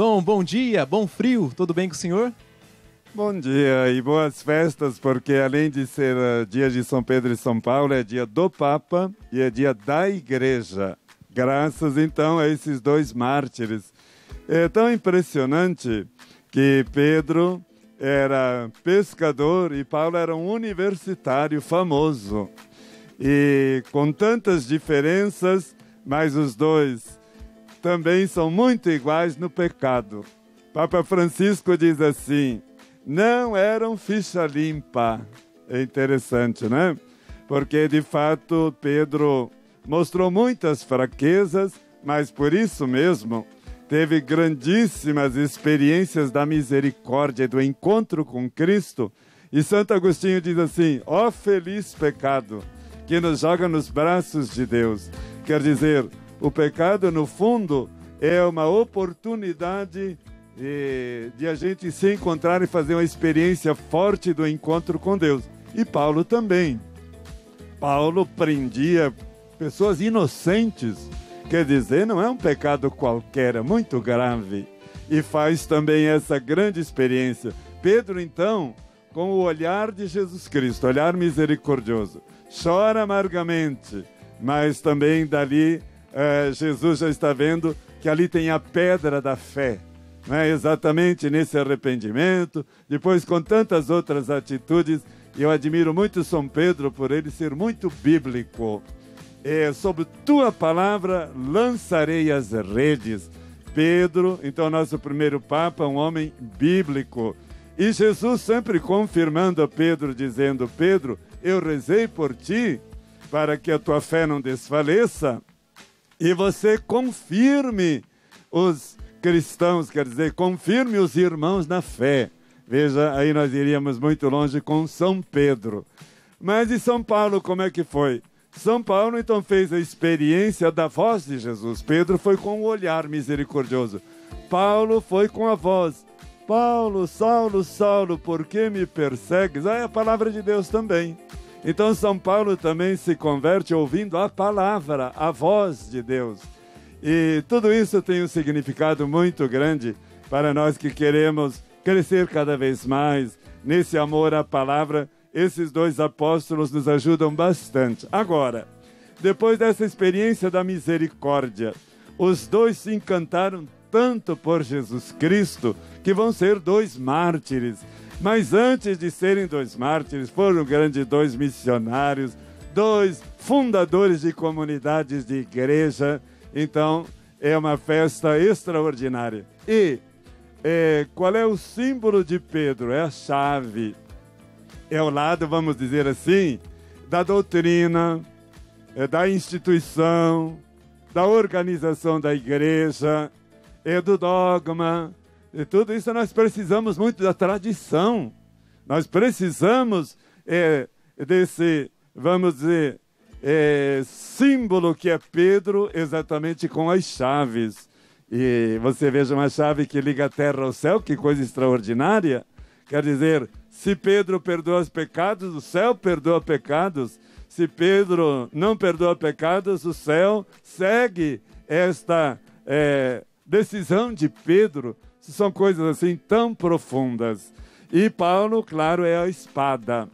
Dom, bom dia, bom frio, tudo bem com o senhor? Bom dia e boas festas, porque além de ser dia de São Pedro e São Paulo, é dia do Papa e é dia da Igreja. Graças, então, a esses dois mártires. É tão impressionante que Pedro era pescador e Paulo era um universitário famoso. E com tantas diferenças, mas os dois também são muito iguais no pecado. Papa Francisco diz assim: não eram ficha limpa. É interessante, né? Porque, de fato, Pedro mostrou muitas fraquezas, mas por isso mesmo teve grandíssimas experiências da misericórdia, do encontro com Cristo. E Santo Agostinho diz assim: ó feliz pecado, que nos joga nos braços de Deus. Quer dizer, o pecado, no fundo, é uma oportunidade de a gente se encontrar e fazer uma experiência forte do encontro com Deus. E Paulo também. Paulo prendia pessoas inocentes. Quer dizer, não é um pecado qualquer, é muito grave. E faz também essa grande experiência. Pedro, então, com o olhar de Jesus Cristo, olhar misericordioso, chora amargamente, mas também dali Jesus já está vendo que ali tem a pedra da fé. Né? Exatamente nesse arrependimento, depois com tantas outras atitudes. Eu admiro muito São Pedro por ele ser muito bíblico. Sobre tua palavra lançarei as redes. Pedro, então, nosso primeiro Papa, um homem bíblico. E Jesus sempre confirmando a Pedro, dizendo: Pedro, eu rezei por ti para que a tua fé não desfaleça e você confirme os cristãos, quer dizer, confirme os irmãos na fé. Veja, aí nós iríamos muito longe com São Pedro. Mas e São Paulo, como é que foi? São Paulo, então, fez a experiência da voz de Jesus. Pedro foi com o olhar misericordioso. Paulo foi com a voz. Paulo, Saulo, Saulo, por que me persegues? Ah, é a palavra de Deus também. Então, São Paulo também se converte ouvindo a palavra, a voz de Deus. E tudo isso tem um significado muito grande para nós que queremos crescer cada vez mais nesse amor à palavra. Esses dois apóstolos nos ajudam bastante. Agora, depois dessa experiência da misericórdia, os dois se encantaram tanto por Jesus Cristo que vão ser dois mártires. Mas antes de serem dois mártires, foram grandes dois missionários, dois fundadores de comunidades de igreja. Então, é uma festa extraordinária. E qual é o símbolo de Pedro? É a chave. É o lado, vamos dizer assim, da doutrina, da instituição, da organização da igreja, do dogma. E tudo isso nós precisamos muito da tradição. Nós precisamos desse, vamos dizer, símbolo que é Pedro, exatamente com as chaves. E você veja uma chave que liga a terra ao céu, que coisa extraordinária. Quer dizer, se Pedro perdoa os pecados, o céu perdoa pecados. Se Pedro não perdoa pecados, o céu segue esta decisão de Pedro. São coisas assim tão profundas. E Paulo, claro, é a espada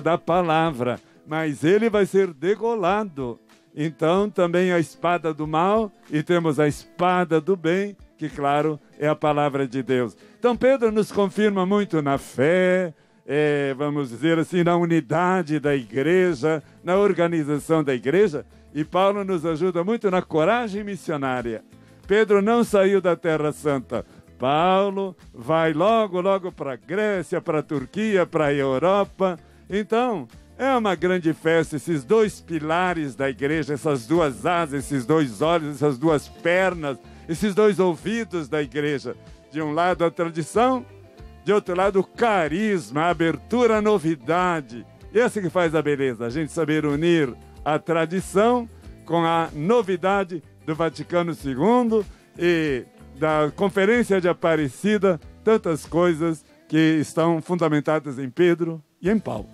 da palavra. Mas ele vai ser degolado. Então, também a espada do mal, e temos a espada do bem, que, claro, é a palavra de Deus. Então, Pedro nos confirma muito na fé, vamos dizer assim, na unidade da igreja, na organização da igreja. E Paulo nos ajuda muito na coragem missionária. Pedro não saiu da Terra Santa. Paulo vai logo para a Grécia, para a Turquia, para a Europa. Então, é uma grande festa, esses dois pilares da igreja, essas duas asas, esses dois olhos, essas duas pernas, esses dois ouvidos da igreja. De um lado a tradição, de outro lado o carisma, a abertura à novidade. E essa que faz a beleza, a gente saber unir a tradição com a novidade do Vaticano II e da Conferência de Aparecida, tantas coisas que estão fundamentadas em Pedro e em Paulo.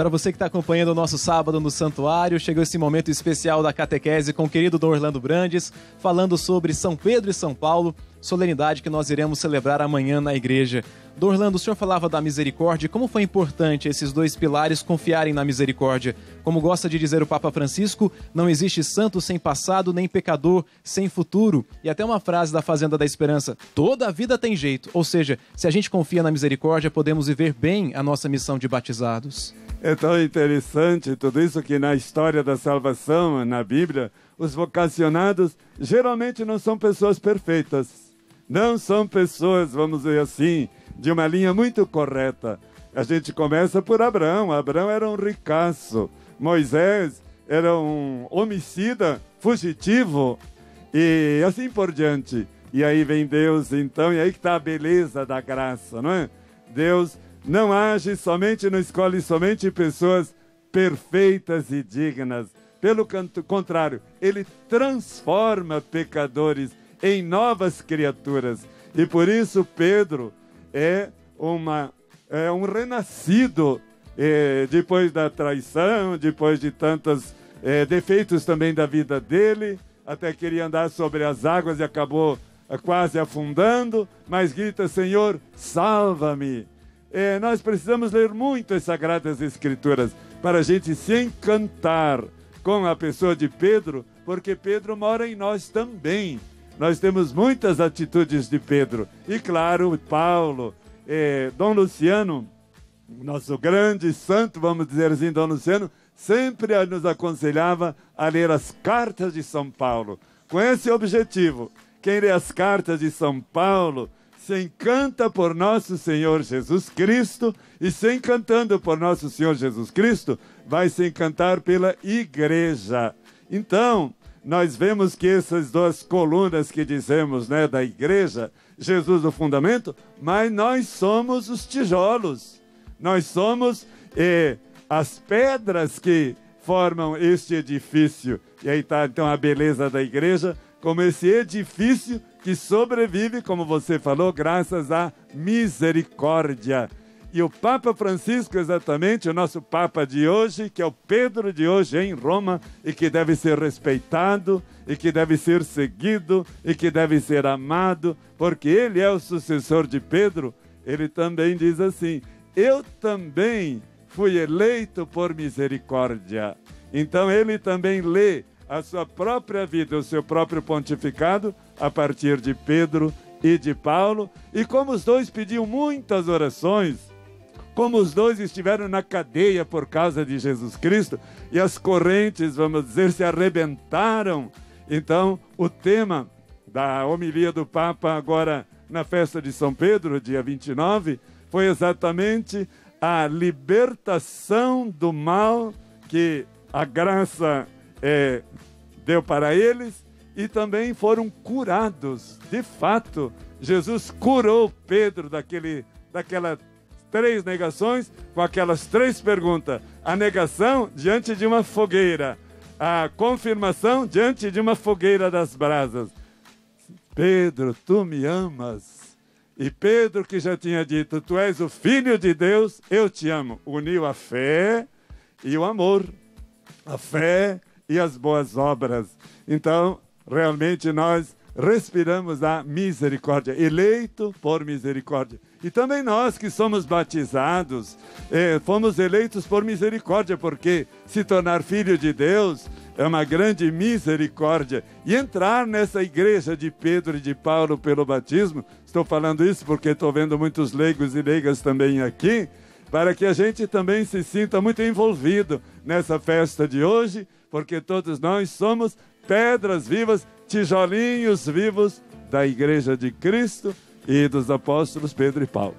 Para você que está acompanhando o nosso Sábado no Santuário, chegou esse momento especial da catequese com o querido Dom Orlando Brandes, falando sobre São Pedro e São Paulo, solenidade que nós iremos celebrar amanhã na igreja. Dom Orlando, o senhor falava da misericórdia, como foi importante esses dois pilares confiarem na misericórdia? Como gosta de dizer o Papa Francisco, não existe santo sem passado, nem pecador sem futuro. E até uma frase da Fazenda da Esperança, toda a vida tem jeito, ou seja, se a gente confia na misericórdia, podemos viver bem a nossa missão de batizados. É tão interessante tudo isso que na história da salvação, na Bíblia, os vocacionados geralmente não são pessoas perfeitas. Não são pessoas, vamos dizer assim, de uma linha muito correta. A gente começa por Abraão. Abraão era um ricaço. Moisés era um homicida, fugitivo e assim por diante. E aí vem Deus então, e aí que está a beleza da graça, não é? Deus não age somente, não escolhe somente pessoas perfeitas e dignas. Pelo contrário, ele transforma pecadores em novas criaturas. E por isso Pedro é um renascido depois da traição, depois de tantos defeitos também da vida dele. Até queria andar sobre as águas e acabou quase afundando, mas grita, Senhor, salva-me. Nós precisamos ler muito as Sagradas Escrituras para a gente se encantar com a pessoa de Pedro, porque Pedro mora em nós também. Nós temos muitas atitudes de Pedro. E claro, Paulo, Dom Luciano, nosso grande santo, vamos dizer assim, Dom Luciano, sempre nos aconselhava a ler as cartas de São Paulo. Com esse objetivo, quem lê as cartas de São Paulo se encanta por nosso Senhor Jesus Cristo, e se encantando por nosso Senhor Jesus Cristo, vai se encantar pela igreja. Então, nós vemos que essas duas colunas que dizemos, né, da igreja, Jesus o fundamento, mas nós somos os tijolos, nós somos as pedras que formam este edifício. E aí está então a beleza da igreja, como esse edifício que sobrevive, como você falou, graças à misericórdia. E o Papa Francisco, exatamente, o nosso Papa de hoje, que é o Pedro de hoje em Roma, e que deve ser respeitado, e que deve ser seguido, e que deve ser amado, porque ele é o sucessor de Pedro. Ele também diz assim, eu também fui eleito por misericórdia. Então ele também lê a sua própria vida, o seu próprio pontificado, a partir de Pedro e de Paulo. E como os dois pediam muitas orações, como os dois estiveram na cadeia por causa de Jesus Cristo, e as correntes, vamos dizer, se arrebentaram. Então, o tema da homilia do Papa agora na festa de São Pedro, dia 29, foi exatamente a libertação do mal que a graça deu para eles. E também foram curados, de fato. Jesus curou Pedro daquelas três negações, com aquelas três perguntas. A negação diante de uma fogueira. A confirmação diante de uma fogueira das brasas. Pedro, tu me amas. E Pedro, que já tinha dito, tu és o Filho de Deus, eu te amo. Uniu a fé e o amor. A fé e as boas obras. Então, realmente nós respiramos a misericórdia, eleito por misericórdia. E também nós que somos batizados, fomos eleitos por misericórdia, porque se tornar filho de Deus é uma grande misericórdia. E entrar nessa igreja de Pedro e de Paulo pelo batismo, estou falando isso porque estou vendo muitos leigos e leigas também aqui, para que a gente também se sinta muito envolvido nessa festa de hoje, porque todos nós somos pedras vivas, tijolinhos vivos da Igreja de Cristo e dos apóstolos Pedro e Paulo.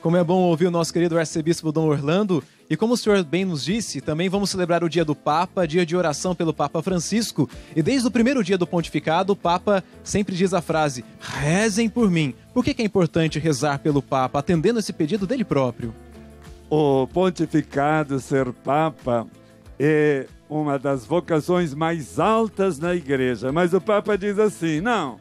Como é bom ouvir o nosso querido arcebispo Dom Orlando, e como o senhor bem nos disse, também vamos celebrar o dia do Papa, dia de oração pelo Papa Francisco, e desde o primeiro dia do pontificado, o Papa sempre diz a frase, rezem por mim. Por que é importante rezar pelo Papa, atendendo esse pedido dele próprio? O pontificado, ser Papa, é uma das vocações mais altas na igreja. Mas o Papa diz assim, não,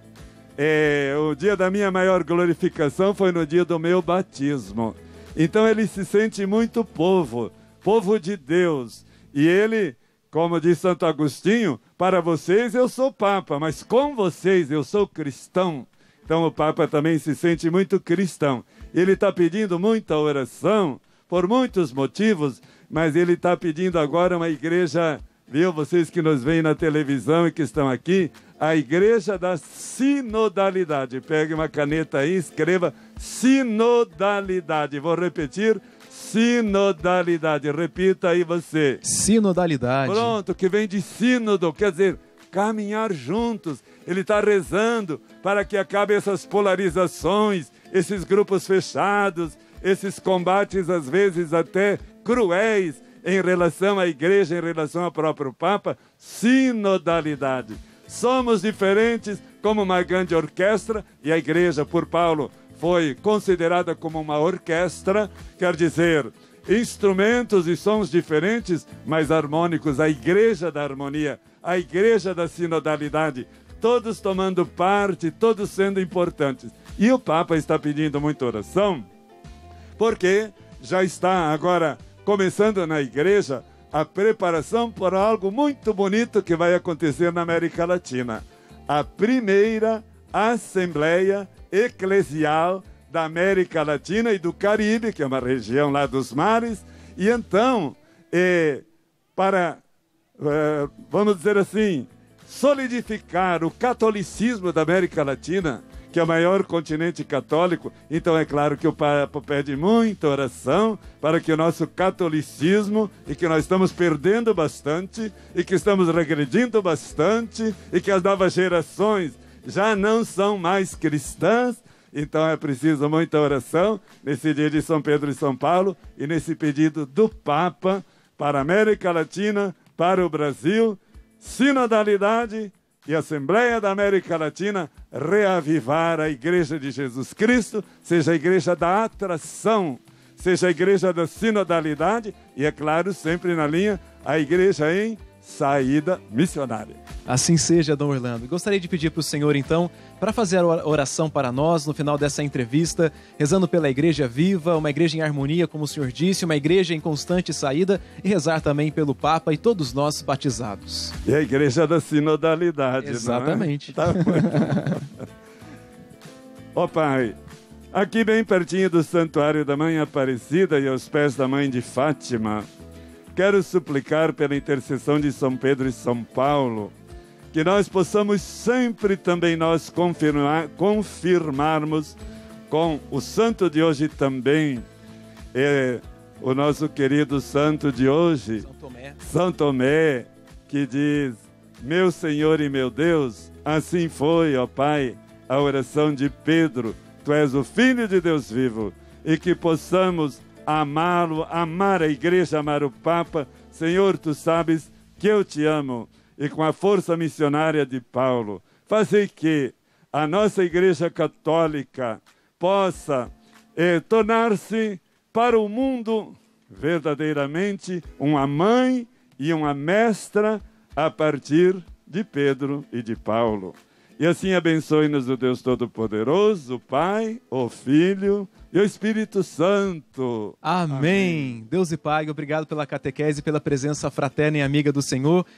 o dia da minha maior glorificação foi no dia do meu batismo. Então ele se sente muito povo, povo de Deus. E ele, como diz Santo Agostinho, para vocês eu sou Papa, mas com vocês eu sou cristão. Então o Papa também se sente muito cristão. Ele está pedindo muita oração, por muitos motivos, mas ele está pedindo agora uma igreja, viu, vocês que nos veem na televisão e que estão aqui, a igreja da sinodalidade. Pegue uma caneta aí, escreva sinodalidade. Vou repetir, sinodalidade. Repita aí você. Sinodalidade. Pronto, que vem de sínodo, quer dizer, caminhar juntos. Ele está rezando para que acabe essas polarizações, esses grupos fechados, esses combates às vezes até cruéis em relação à igreja, em relação ao próprio Papa. Sinodalidade. Somos diferentes como uma grande orquestra, e a igreja por Paulo foi considerada como uma orquestra, quer dizer, instrumentos e sons diferentes, mas harmônicos, a igreja da harmonia, a igreja da sinodalidade, todos tomando parte, todos sendo importantes. E o Papa está pedindo muita oração, porque já está agora começando na igreja a preparação para algo muito bonito que vai acontecer na América Latina. A primeira Assembleia Eclesial da América Latina e do Caribe, que é uma região lá dos mares. E então, vamos dizer assim, solidificar o catolicismo da América Latina, que é o maior continente católico, então é claro que o Papa pede muita oração para que o nosso catolicismo, e que nós estamos perdendo bastante, e que estamos regredindo bastante, e que as novas gerações já não são mais cristãs, então é preciso muita oração nesse dia de São Pedro e São Paulo, e nesse pedido do Papa para a América Latina, para o Brasil, sinodalidade e Assembleia da América Latina, reavivar a Igreja de Jesus Cristo, seja a Igreja da atração, seja a Igreja da sinodalidade e, é claro, sempre na linha, a Igreja em saída missionária. Assim seja, Dom Orlando. Gostaria de pedir para o senhor, então, para fazer a oração para nós no final dessa entrevista, rezando pela igreja viva, uma igreja em harmonia, como o senhor disse, uma igreja em constante saída, e rezar também pelo Papa e todos nós batizados. E a igreja da sinodalidade, exatamente. Não é? Tá bom. Ó Pai, aqui bem pertinho do Santuário da Mãe Aparecida e aos pés da Mãe de Fátima, quero suplicar pela intercessão de São Pedro e São Paulo, que nós possamos sempre também nós confirmarmos com o santo de hoje também, o nosso querido santo de hoje, São Tomé, que diz, meu Senhor e meu Deus, assim foi, ó Pai, a oração de Pedro, tu és o Filho de Deus vivo, e que possamos amá-lo, amar a igreja, amar o Papa. Senhor, tu sabes que eu te amo. E com a força missionária de Paulo, fazei que a nossa igreja católica possa tornar-se para o mundo verdadeiramente uma mãe e uma mestra a partir de Pedro e de Paulo. E assim abençoe-nos o Deus Todo-Poderoso, o Pai, o Filho e o Espírito Santo. Amém. Deus e Pai, obrigado pela catequese, pela presença fraterna e amiga do Senhor.